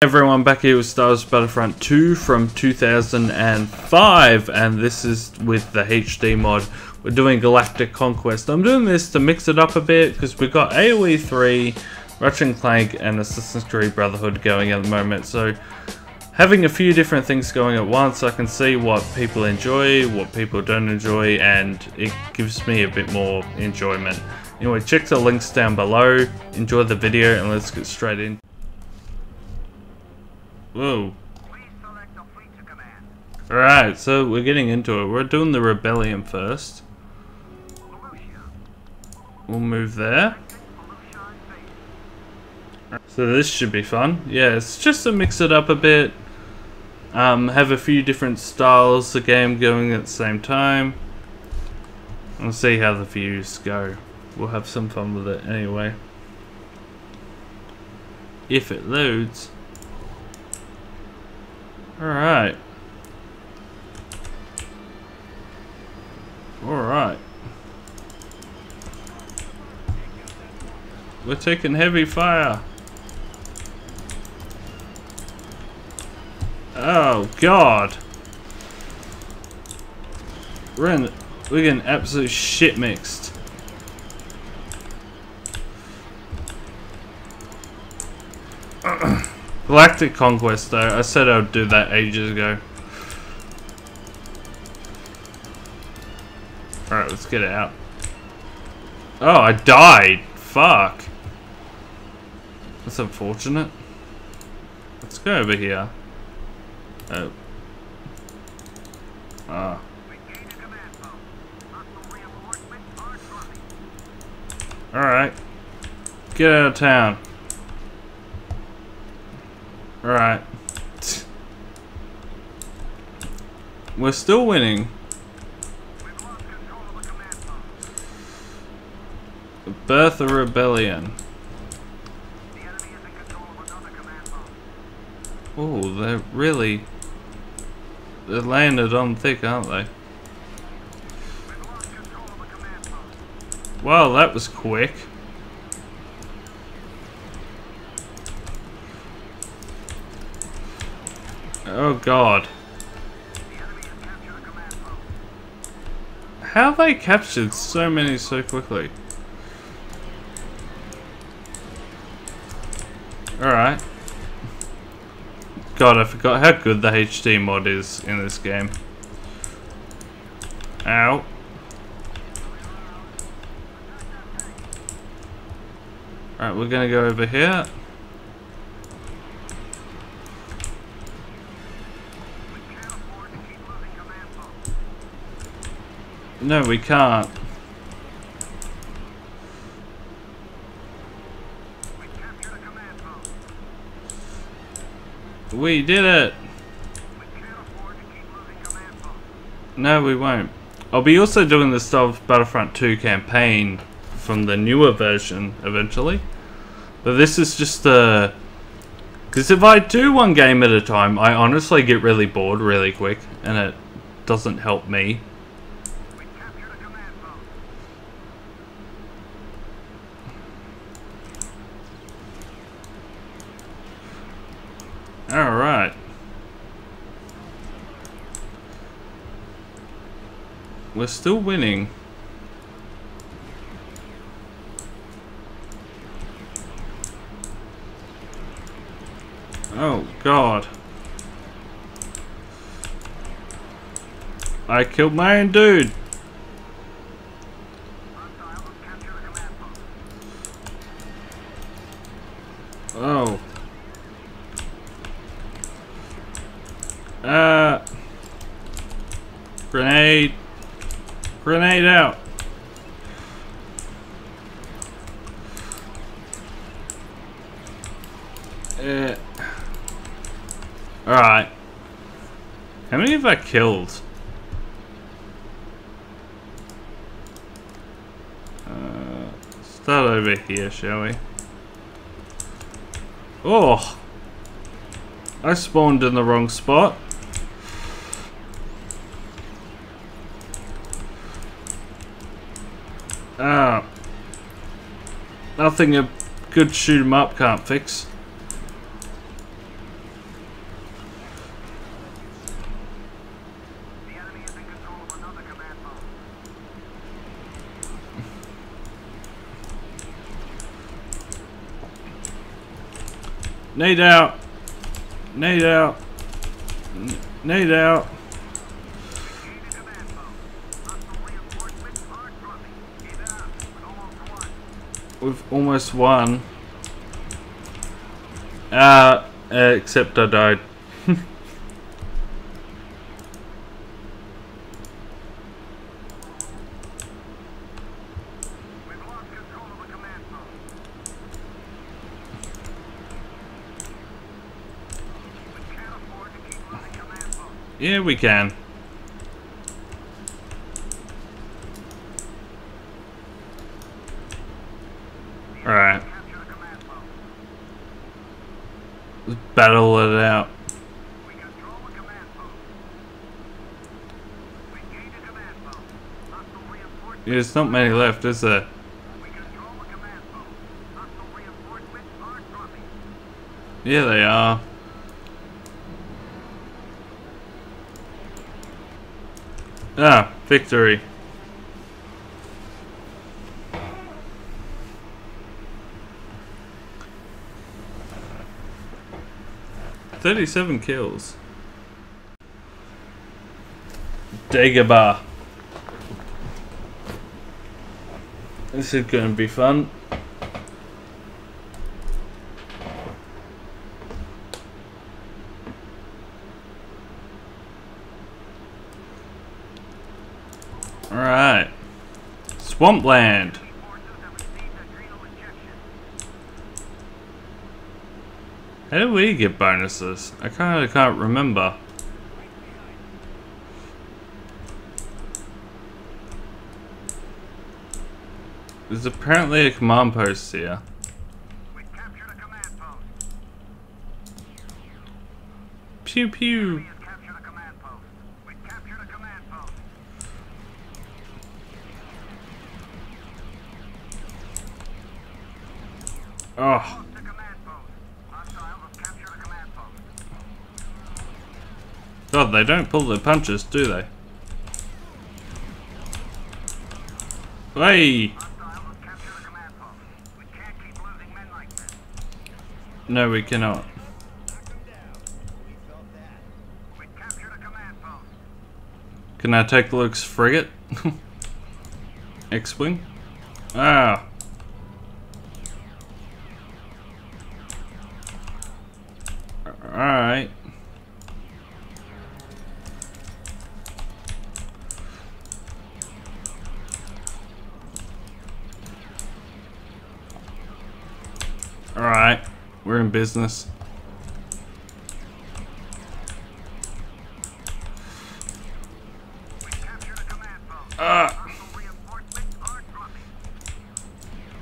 Everyone, back here with Star Wars Battlefront 2 from 2005, and this is with the HD mod. We're doing Galactic Conquest. I'm doing this to mix it up a bit because we've got AoE 3, Ratchet & Clank, and Assassin's Creed Brotherhood going at the moment. So having a few different things going at once, I can see what people enjoy, what people don't enjoy, and it gives me a bit more enjoyment. Anyway, check the links down below, enjoy the video, and let's get straight in. Whoa. Alright, so we're getting into it. We're doing the rebellion first. We'll move there. So this should be fun. Yeah, it's just to mix it up a bit. Have a few different styles of the game going at the same time. We'll see how the views go. We'll have some fun with it anyway. If it loads. Alright. Alright. We're taking heavy fire. Oh god. We're getting absolute shit mixed. Galactic Conquest, though, I said I would do that ages ago. Alright, let's get it out. Oh, I died! Fuck! That's unfortunate. Let's go over here. Oh. Ah. Alright. Get out of town. Alright. We're still winning. We've lost control of the command post. The birth of rebellion. The enemy is in control of another command post. Oh, they're really... They're landed on thick, aren't they? We've lost control of the command post. Wow, that was quick. Oh god. How have they captured so many so quickly? Alright. God, I forgot how good the HD mod is in this game. Ow. Alright, we're gonna go over here. No, we can't. We captured a command post. We did it. We can't afford to keep losing command post. No, we won't. I'll be also doing the Star Wars Battlefront 2 campaign from the newer version eventually. But this is just a... Because if I do one game at a time, I honestly get really bored really quick. And it doesn't help me. Alright. We're still winning. Oh god. I killed my own dude. Oh. Grenade. Grenade out. Alright. How many have I killed? Start over here, shall we? Oh! I spawned in the wrong spot. Ah, nothing a good shoot 'em up can't fix. Nade out. Nade out. Nade out. We've almost won. Except I died. Yeah, we can. Alright. Let's battle it out. We control the command post. We gained a command post. Hostile reinforcement. Yeah, there's not many left, is there? We control the command post. Hostile reinforcements are dropping. Yeah, they are. Ah, victory. Thirty-seven kills. Dagobah. This is going to be fun. Alright. Swampland. How do we get bonuses? I kind of can't remember. There's apparently a command post here. We captured a command post. Pew pew. Oh. God, they don't pull their punches, do they? Hey! No, we cannot. Can I take Luke's frigate? X-Wing? Ah! Alright. Alright. We're in business.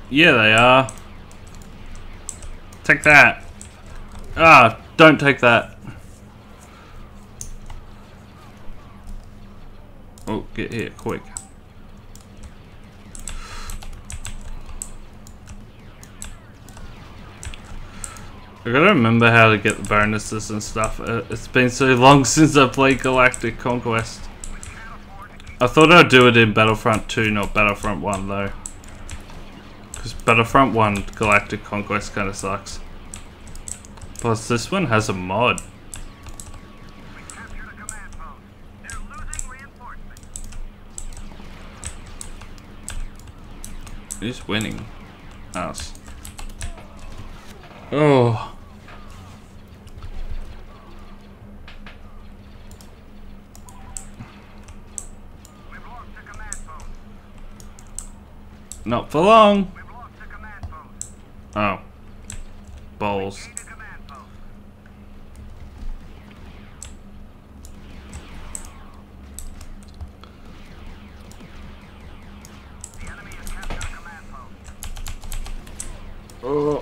Yeah, they are. Take that. Ah. Don't take that. Oh, get here quick. I gotta remember how to get the bonuses and stuff. It's been so long since I played Galactic Conquest. I thought I'd do it in Battlefront 2, not Battlefront 1 though. Because Battlefront 1 Galactic Conquest kinda sucks. Plus, this one has a mod. We captured a command post. They're losing reinforcements. Who's winning? Us. Oh. We've lost a command post. Not for long. We've lost a command post. Oh. Balls. Oh.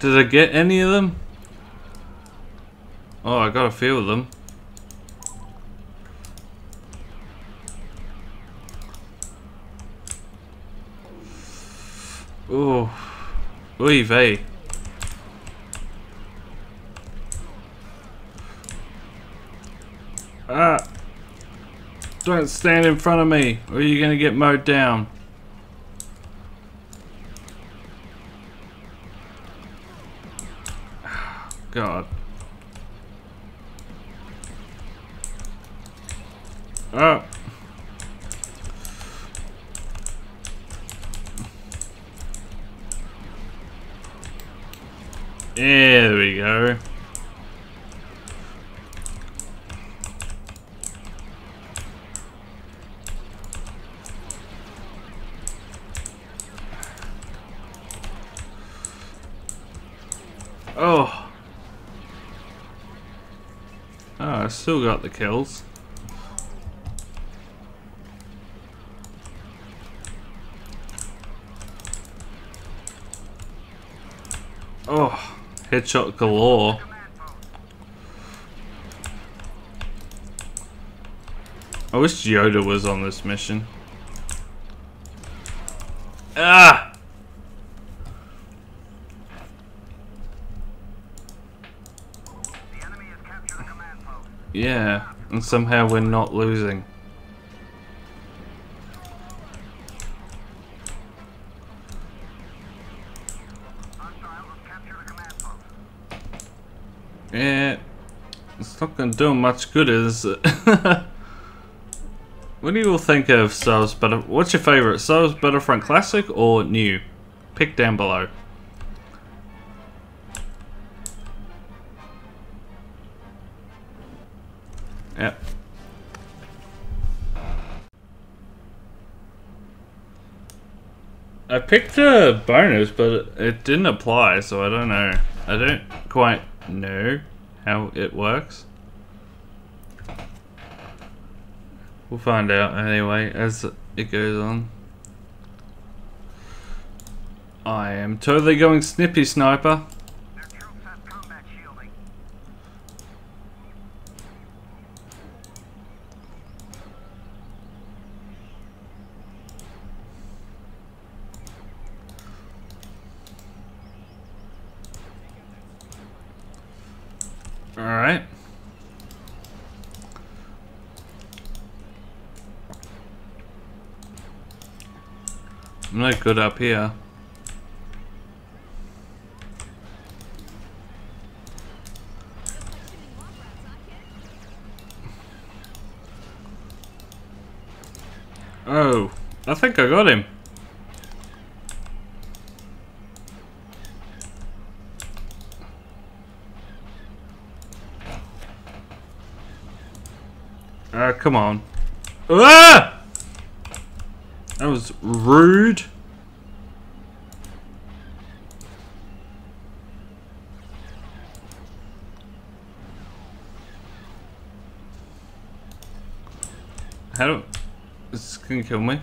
Did I get any of them? Oh, I got a few of them. Oh, oy vey. Ah, don't stand in front of me, or you're gonna get mowed down. God. Oh. There we go. Oh. Oh, I still got the kills. Oh. Headshot galore. I wish Yoda was on this mission. Ah! The enemy has captured a command post. Yeah, and somehow we're not losing. Yeah, it's not going to do much good, is it? What do you all think of Star Wars Battlefront? What's your favourite, Star Wars Battlefront Classic or New? Pick down below. Yep. I picked a bonus, but it didn't apply, so I don't know. I don't quite know how it works. We'll find out anyway as it goes on. I am totally going snippy sniper. Their troops have combat shielding. Alright. I'm not good up here. Oh, I think I got him. Come on. Ah! That was rude. How do... This is gonna kill me.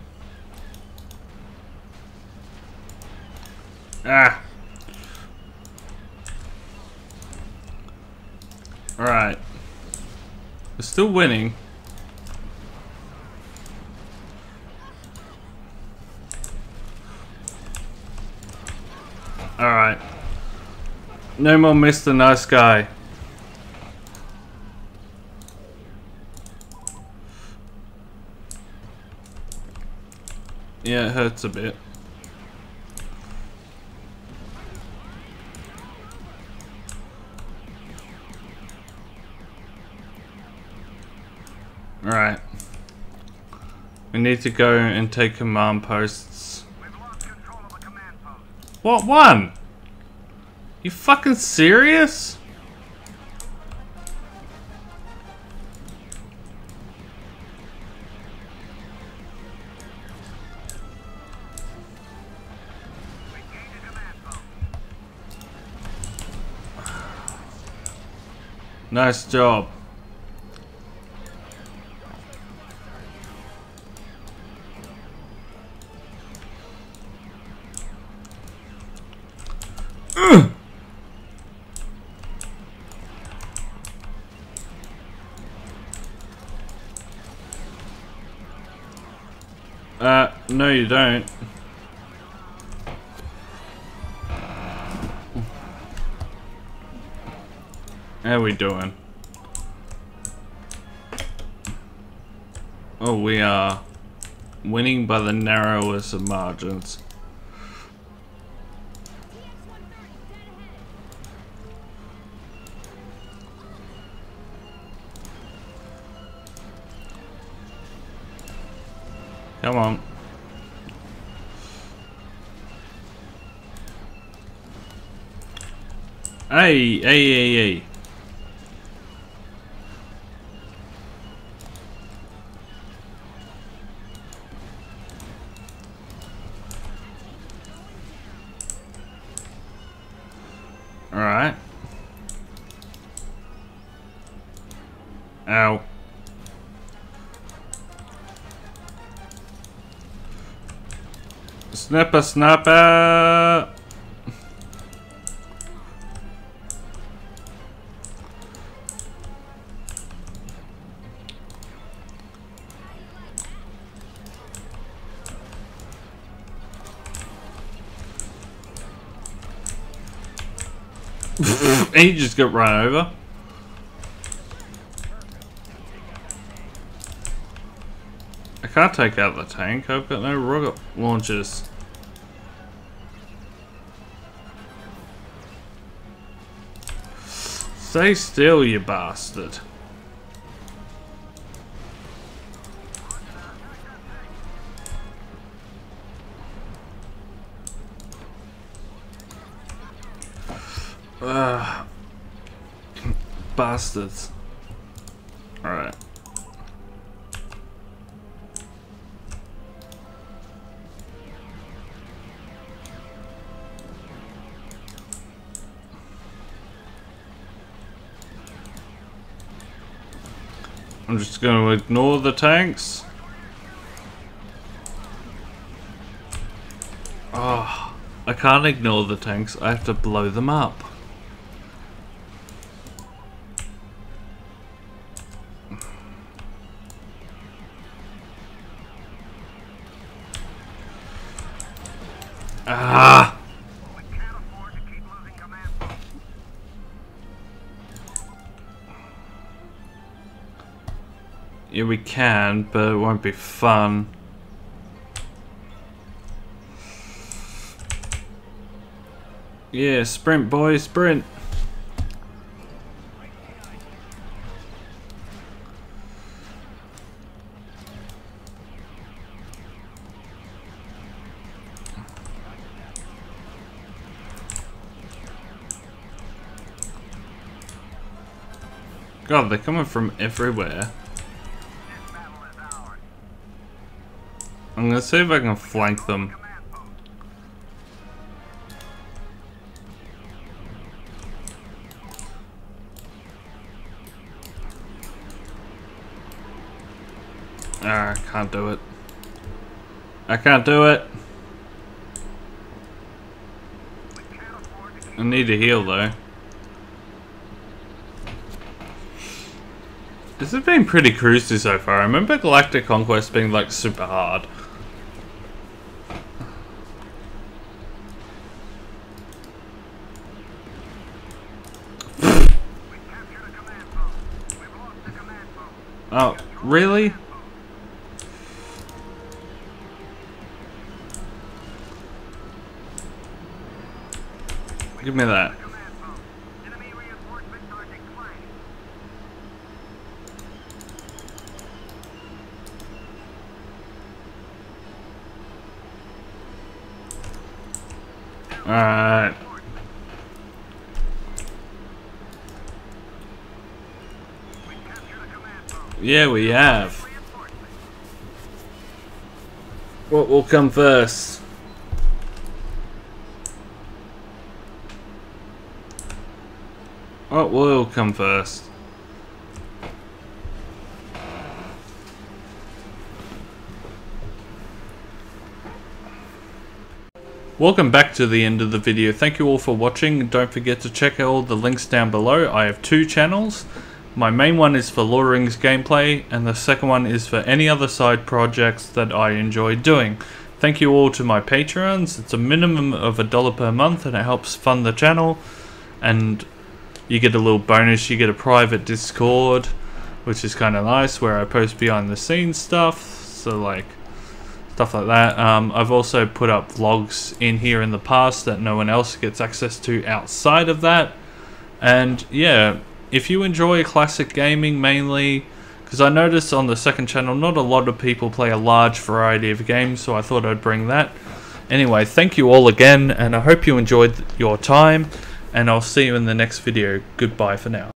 Ah! Alright. We're still winning. Alright. No more Mr. Nice Guy. Yeah, it hurts a bit. Alright. We need to go and take command posts. What one? You fucking serious? Nice job. No you don't. How we doing? Oh, we are winning by the narrowest of margins. I won't. Hey, hey, hey, hey. Alright. Ow. Snapper, snapper. He just got run over. I can't take out the tank. I've got no rocket launchers. Stay still, you bastard. Bastards. Alright. I'm just going to ignore the tanks. Oh, I can't ignore the tanks. I have to blow them up. Ah! We can't afford to keep losing command. Yeah, we can, but it won't be fun. Yeah, sprint, boys, sprint. God, they're coming from everywhere. I'm gonna see if I can flank them. Ah, I can't do it. I can't do it. I need to heal though. This has been pretty cruisy so far. I remember Galactic Conquest being like super hard. Oh, really? Give me that. Alright. Yeah, we have. What will come first? What will come first? Welcome back to the end of the video. Thank you all for watching. Don't forget to check out all the links down below. I have two channels. My main one is for Lord of the Rings gameplay, and the second one is for any other side projects that I enjoy doing. Thank you all to my Patreons. It's a minimum of $1 per month, and it helps fund the channel. And you get a little bonus. You get a private Discord, which is kind of nice, where I post behind the scenes stuff. So like, stuff like that. I've also put up vlogs in here in the past that no one else gets access to outside of that. And yeah, if you enjoy classic gaming mainly, because I noticed on the second channel not a lot of people play a large variety of games, so I thought I'd bring that. Anyway, thank you all again, and I hope you enjoyed your time, and I'll see you in the next video. Goodbye for now.